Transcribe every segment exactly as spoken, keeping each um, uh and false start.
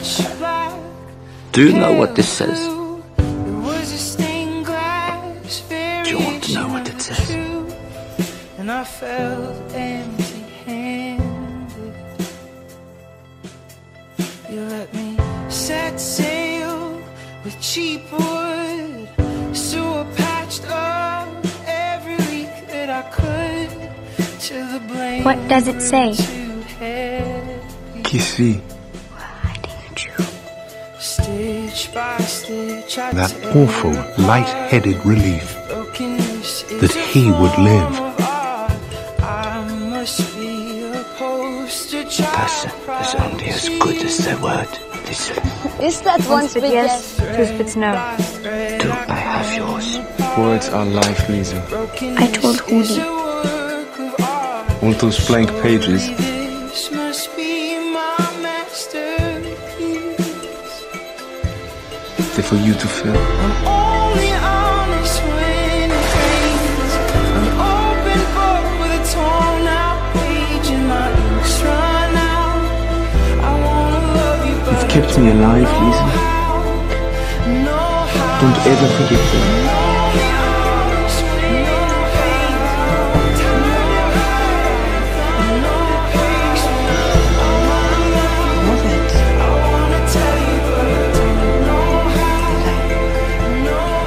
pitch black. Do you know what this says? It was a stained glass. Do you want to know what it says? And I felt empty-handed. You let me set sail with cheap wood, so I patched up every leak that I could to the blame. What does it say? Kissy. That awful, light-headed relief that he would live. Person is only as good as their word. Listen. Is that one spit yes, two spits no? Do I have yours? Words are life, Lisa. I told Hoodie. All those blank pages. For you to fill. I'm only honest when it rains. An open book with a torn out page and my ink's run out. I wanna love you, but you've kept me alive, Lisa. Don't ever forget that.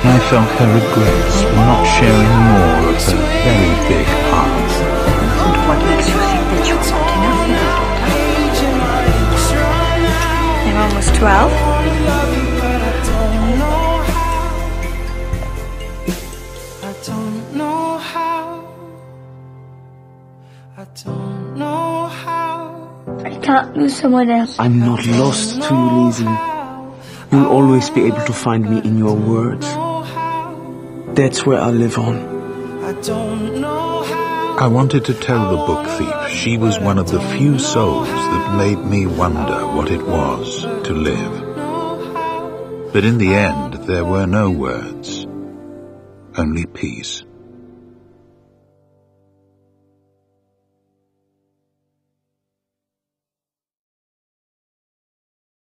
I felt her regrets for not sharing more of her very big heart. And what makes you think that you want enough for your daughter? They're almost twelve. I don't know how. I don't know how. I can't lose someone else. I'm not lost to you, Lisa. You'll always be able to find me in your words. That's where I live on. I don't know how. I wanted to tell the book thief she was one of the few souls that made me wonder what it was to live. But in the end, there were no words, only peace.